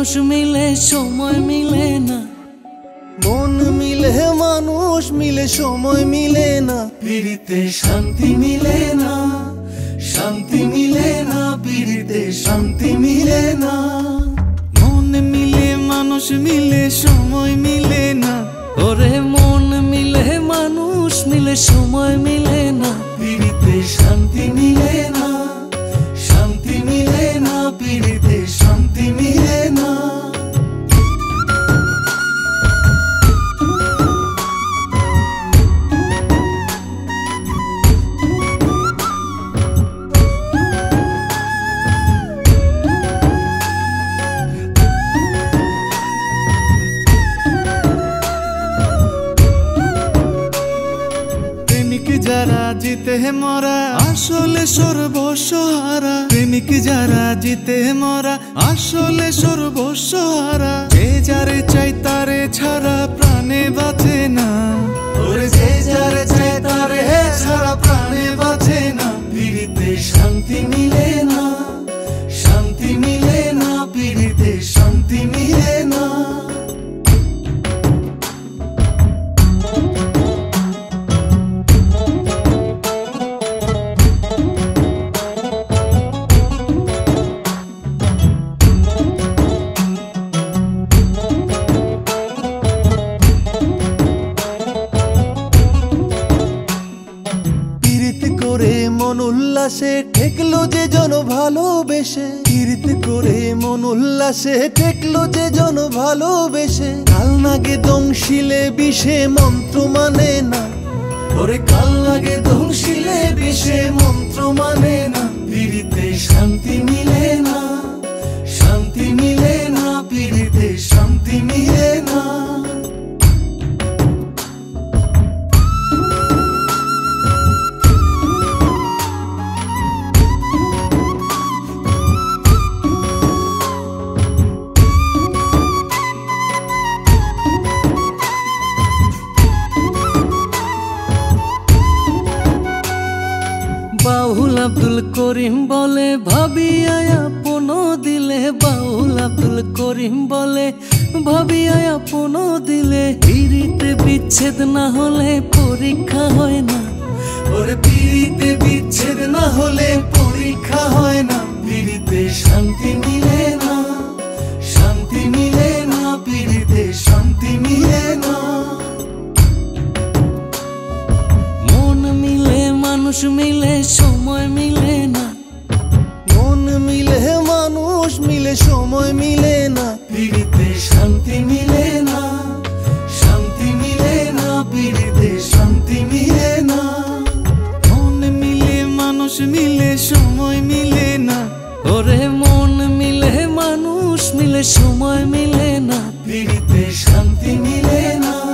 মানুষ মিলে সময় মিলে না, মন মিলে মানুষ মিলে সময় মিলে না, পিরিতে শান্তি মিলে না, শান্তি মিলে না, পিরিতে শান্তি মিলে না। মন মিলে মানুষ মিলে সময় মিলে না, ওরে মন মিলে মানুষ মিলে সময় মিলে না, পিরিতে শান্তি মিলে না, শান্তি মিলে না, পিরিতে শান্তি মিলে না। যারা জিতে মরা আসলে সর্বস্বহারা, প্রেমিক যারা জিতে মরা আসলে সর্বস্বহারা, যে যারে চাই তারে ছাড়া প্রাণে বাঁচে না, ওরে যে যারে চাই তারে ছাড়া প্রাণে বাঁচে না, পিরিতে শান্তি মিলে না, শান্তি মিলে না, পিরিতে শান্তি মিলে না। মন উল্লাসে ঠেকলো যে জন ভালোবেসে, কীর্ত করে মন উল্লাসে ঠেকলো যে জন ভালোবেসে, কাল নাগে দংশিলে বিষে মন্ত্র মানে না, ওরে কাল নাগে দংশিলে বিষে মন্ত্র মানে না, পিরিতে শান্তি মিলে না, শান্তি মিলে না, পিরিতে শান্তি মিলে না। বাউল আব্দুল করিম বলে ভাবিয়া আপন দিলে, বাউল আব্দুল করিম বলে ভাবিয়া আপন দিলে, পিরিতে বিচ্ছেদ না হলে পরীক্ষা হয় না, ওরে পিরিতে বিচ্ছেদ না হলে পরীক্ষা হয় না, পিরিতে শান্তি মিলে না, শান্তি মিলে না, পিরিতে শান্তি মিলে না। মানুষ মিলে সময় মিলে না, মন মিলে মানুষ মিলে সময় মিলে না, পিরিতে শান্তি মিলে না, শান্তি মিলে না, পিরিতে শান্তি মিলে না। মন মিলে মানুষ মিলে সময় মিলে না, ওরে মন মিলে মানুষ মিলে সময় মিলে না, পিরিতে শান্তি মিলে না।